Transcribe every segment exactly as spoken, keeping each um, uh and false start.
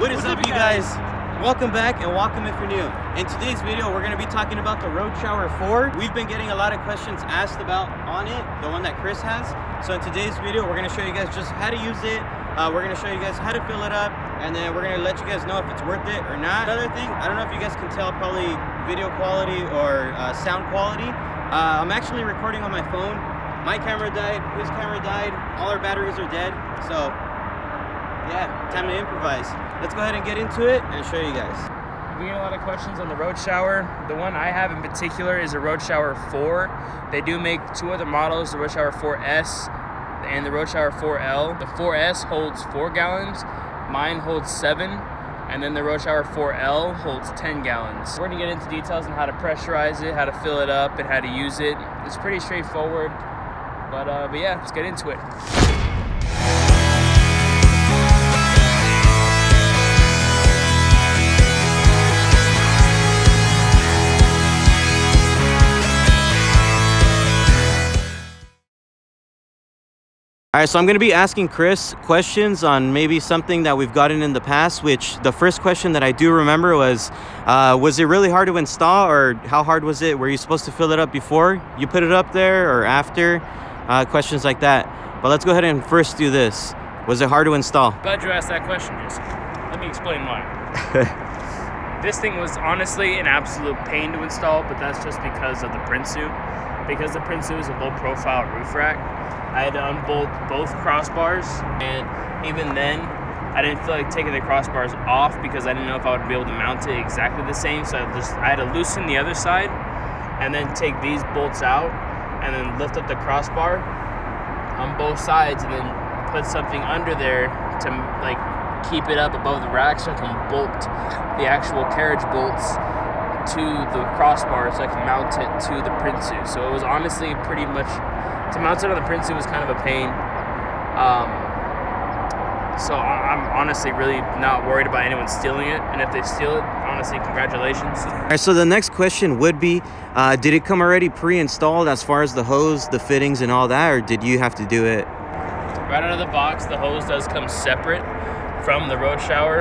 What is up, you guys? Welcome back, and welcome if you're new. In today's video, we're going to be talking about the Road Shower four. We've been getting a lot of questions asked about on it, the one that Chris has. So in today's video, we're going to show you guys just how to use it. Uh, we're going to show you guys how to fill it up, and then we're going to let you guys know if it's worth it or not. Another thing, I don't know if you guys can tell, probably video quality or uh, sound quality. Uh, I'm actually recording on my phone. My camera died, his camera died, all our batteries are dead, so yeah, time to improvise. Let's go ahead and get into it and show you guys. We get a lot of questions on the Road Shower. The one I have in particular is a Road Shower four. They do make two other models, the Road Shower four S and the Road Shower four L. The four S holds four gallons, mine holds seven, and then the Road Shower four L holds ten gallons. We're gonna get into details on how to pressurize it, how to fill it up, and how to use it. It's pretty straightforward. But, uh, but yeah, let's get into it. All right, so I'm going to be asking Chris questions on maybe something that we've gotten in the past, which the first question that I do remember was, uh, was it really hard to install, or how hard was it? Were you supposed to fill it up before you put it up there or after? Uh, questions like that. But let's go ahead and first do this. Was it hard to install? Glad you asked that question, Jason. Let me explain why. This thing was honestly an absolute pain to install, but that's just because of the Prinsu. Because the Prinsu is a low profile roof rack, I had to unbolt both crossbars, and even then I didn't feel like taking the crossbars off because I didn't know if I would be able to mount it exactly the same, so I, just, I had to loosen the other side and then take these bolts out and then lift up the crossbar on both sides and then put something under there to like keep it up above the rack so I can bolt the actual carriage bolts to the crossbar so I can mount it to the Prinsu. So it was honestly pretty much, to mount it on the Prinsu was kind of a pain. Um, so I'm honestly really not worried about anyone stealing it, and if they steal it, honestly, congratulations. All right, so the next question would be, uh, did it come already pre-installed as far as the hose, the fittings, and all that, or did you have to do it? Right out of the box, the hose does come separate from the Road Shower.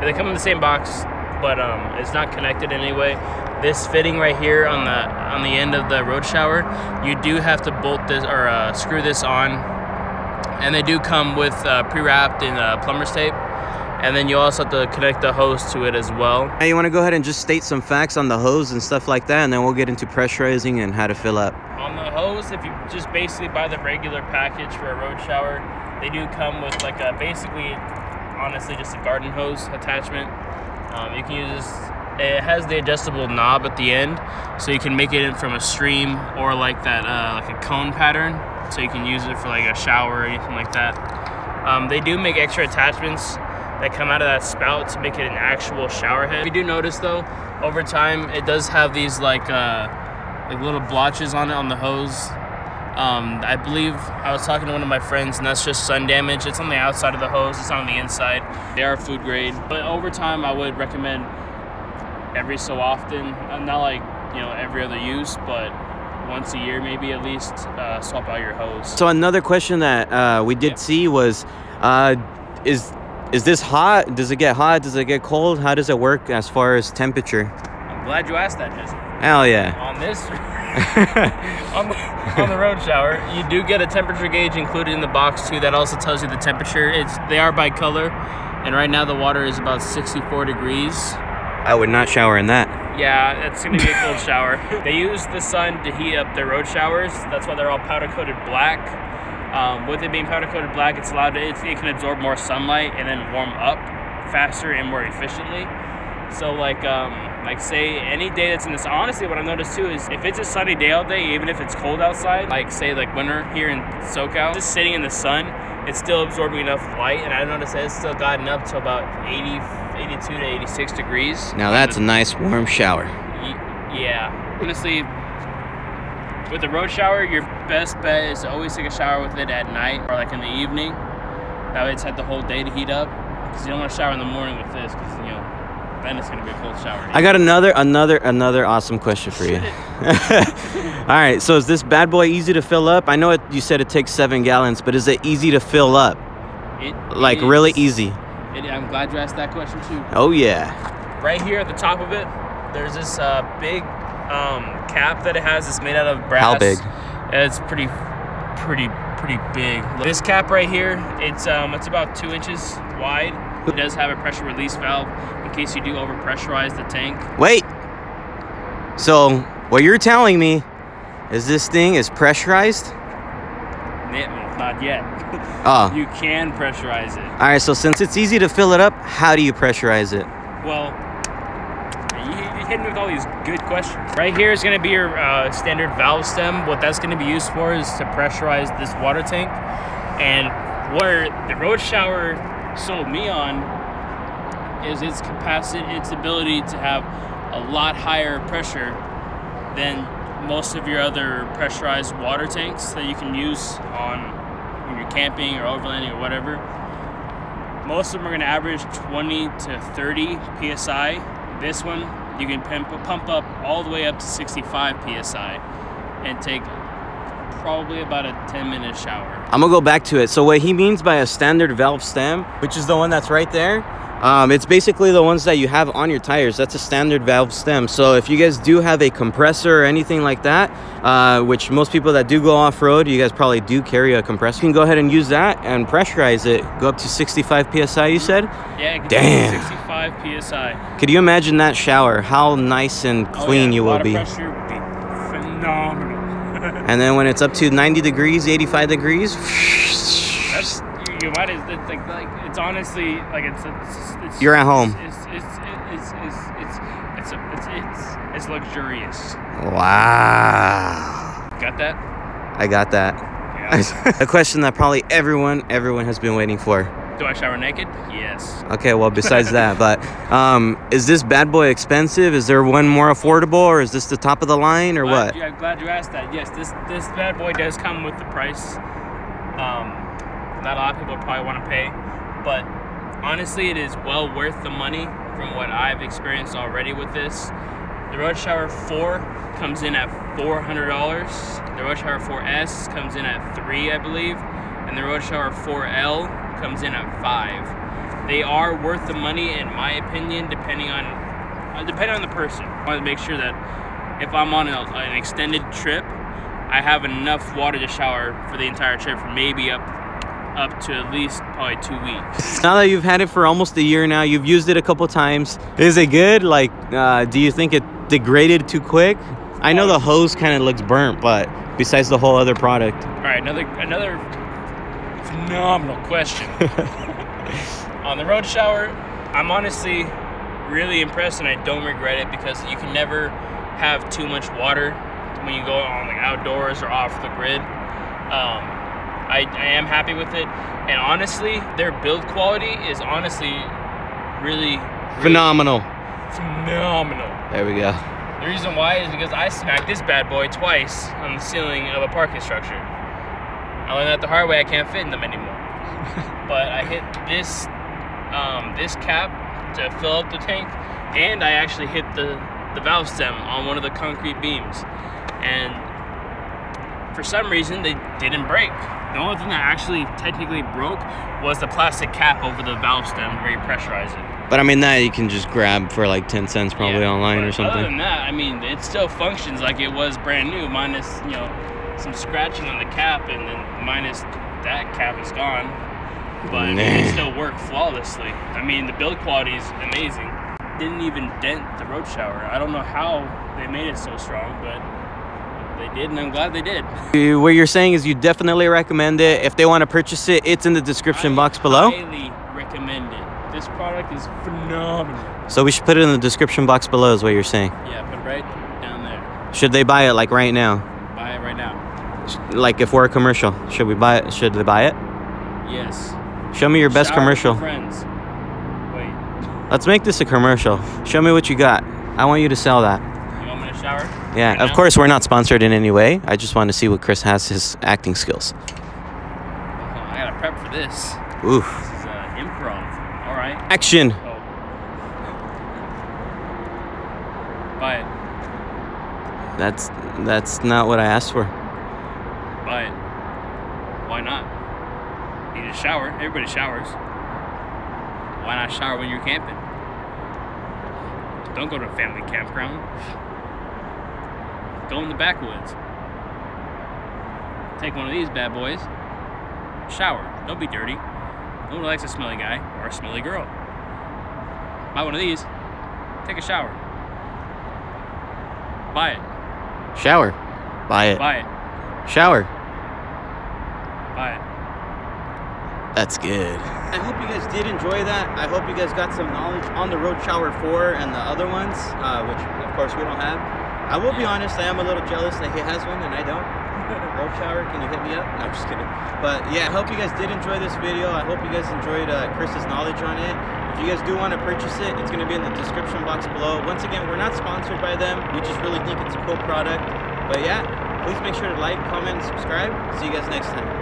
They come in the same box, but um, it's not connected in any way. This fitting right here on the on the end of the Road Shower, you do have to bolt this or uh, screw this on, and they do come with uh, pre-wrapped in uh, plumber's tape. And then you also have to connect the hose to it as well. Now you want to go ahead and just state some facts on the hose and stuff like that, and then we'll get into pressurizing and how to fill up. On the hose, if you just basically buy the regular package for a Road Shower, they do come with like a basically, honestly, just a garden hose attachment. Um, you can use, it has the adjustable knob at the end, so you can make it from a stream or like that, uh, like a cone pattern. So you can use it for like a shower or anything like that. Um, they do make extra attachments that come out of that spout to make it an actual shower head. We do notice though, over time, it does have these like uh, like little blotches on it on the hose. Um, I believe I was talking to one of my friends, and that's just sun damage. It's on the outside of the hose, it's not on the inside. They are food grade, but over time I would recommend every so often, not like you know every other use, but once a year maybe at least, uh, swap out your hose. So another question that uh, we did yeah. see was, uh, is Is this hot? Does it get hot? Does it get cold? How does it work as far as temperature? I'm glad you asked that, Jason. Hell yeah. On this, on, the, on the Road Shower, you do get a temperature gauge included in the box too. That also tells you the temperature. It's They are by color, and right now the water is about sixty-four degrees. I would not shower in that. Yeah, it's gonna be a cold shower. They use the sun to heat up their Road Showers. That's why they're all powder coated black. Um, with it being powder coated black, it's allowed to, it, it can absorb more sunlight and then warm up faster and more efficiently. So like, um, like say any day that's in this, honestly what I've noticed too is if it's a sunny day all day, even if it's cold outside, like say like winter here in SoCal, just sitting in the sun, it's still absorbing enough light, and I noticed that it's still gotten up to about eighty, eighty-two to eighty-six degrees. Now that's a nice warm shower. Yeah, honestly. With the Road Shower, your best bet is to always take a shower with it at night or like in the evening. That way it's had the whole day to heat up, because you don't want to shower in the morning with this, because you know then it's gonna be a cold shower. I got another, another, another awesome question for you. All right, so is this bad boy easy to fill up? I know it, you said it takes seven gallons, but is it easy to fill up? It like is, really easy. It, I'm glad you asked that question too. Oh yeah. Right here at the top of it, there's this uh, big um, cap that it has. It's made out of brass. How big? It's pretty, pretty, pretty big. This cap right here, it's um, it's about two inches wide. It does have a pressure release valve in case you do over pressurize the tank. Wait. So what you're telling me is this thing is pressurized? Not yet. Oh. You can pressurize it. All right, so since it's easy to fill it up, how do you pressurize it? Well, you hit me with all these good questions. Right here is going to be your uh, standard valve stem. What that's going to be used for is to pressurize this water tank. And where the Road Shower sold me on is its capacity, its ability to have a lot higher pressure than most of your other pressurized water tanks that you can use on when you're camping or overlanding or whatever. Most of them are going to average twenty to thirty P S I. This one, you can pump up all the way up to sixty-five P S I and take probably about a ten minute shower. I'm going to go back to it. So what he means by a standard valve stem, which is the one that's right there, Um, it's basically the ones that you have on your tires. That's a standard valve stem. So if you guys do have a compressor or anything like that, uh, which most people that do go off-road, you guys probably do carry a compressor. You can go ahead and use that and pressurize it. Go up to sixty-five P S I, you said? Yeah, it can. Damn. sixty-five P S I. Could you imagine that shower? How nice and clean oh, yeah, you will be. A lot of pressure would be phenomenal. And then when it's up to ninety degrees, eighty-five degrees, that's You might as it's like, like it's honestly like it's it's, it's you're at home. It's it's it's it's it's it's it's it's, it's luxurious. Wow. Got that? I got that. Yeah. A question that probably everyone everyone has been waiting for. Do I shower naked? Yes. Okay, well besides that, but um, is this bad boy expensive? Is there one more affordable, or is this the top of the line, or glad what? You, I'm glad you asked that. Yes, this this bad boy does come with the price. Um. Not a lot of people probably want to pay, but honestly, it is well worth the money from what I've experienced already with this. The Road Shower four comes in at four hundred dollars. The Road Shower four S comes in at three, I believe, and the Road Shower four L comes in at five. They are worth the money, in my opinion, depending on uh, depending on the person. I want to make sure that if I'm on a, an extended trip, I have enough water to shower for the entire trip, for maybe up. up to at least probably two weeks. Now that you've had it for almost a year now, you've used it a couple times. Is it good? Like, uh, do you think it degraded too quick? I know the hose kind of looks burnt, but besides the whole other product. All right, another another phenomenal question. On the Road Shower, I'm honestly really impressed, and I don't regret it, because you can never have too much water when you go on like outdoors or off the grid. Um, I, I am happy with it, and honestly, their build quality is honestly really, really phenomenal. Phenomenal. There we go. The reason why is because I smacked this bad boy twice on the ceiling of a parking structure. I learned that the hard way. I can't fit in them anymore. But I hit this um, this cap to fill up the tank, and I actually hit the the valve stem on one of the concrete beams, and for some reason they didn't break. The only thing that actually technically broke was the plastic cap over the valve stem where you pressurize it. But I mean, that you can just grab for like ten cents probably, yeah, online or something. Other than that, I mean, it still functions like it was brand new, minus, you know, some scratching on the cap, and then minus that cap is gone. But nah. It still worked flawlessly. I mean, the build quality is amazing. Didn't even dent the Road Shower. I don't know how they made it so strong, but they did, and I'm glad they did. What you're saying is you definitely recommend it. If they want to purchase it, it's in the description I box below. I highly recommend it. This product is phenomenal. So we should put it in the description box below is what you're saying. Yeah, put it right down there. Should they buy it like right now? Buy it right now. Like if we're a commercial, should we buy it? Should they buy it? Yes. Show me your best Shower commercial. With friends. Wait. Let's make this a commercial. Show me what you got. I want you to sell that. You want me to shower? Yeah, right of now? Course we're not sponsored in any way. I just want to see what Chris has his acting skills. Oh, I gotta prep for this. Oof. This is uh, improv. All right. Action. Oh. Buy it. That's that's not what I asked for. Buy it. Why not? Need a shower. Everybody showers. Why Why not shower when you're camping? Don't go to a family campground. Go in the backwoods. Take one of these bad boys. Shower. Don't be dirty. Nobody likes a smelly guy or a smelly girl. Buy one of these. Take a shower. Buy it. Shower. Buy it. Buy it. Shower. Buy it. That's good. I hope you guys did enjoy that. I hope you guys got some knowledge on the Road Shower four and the other ones, uh, which of course we don't have. I will be honest, I am a little jealous that he has one and I don't. Road Shower, can you hit me up? No, I'm just kidding. But yeah, I hope you guys did enjoy this video. I hope you guys enjoyed uh, Chris's knowledge on it. If you guys do want to purchase it, it's going to be in the description box below. Once again, we're not sponsored by them. We just really think it's a cool product. But yeah, please make sure to like, comment, and subscribe. See you guys next time.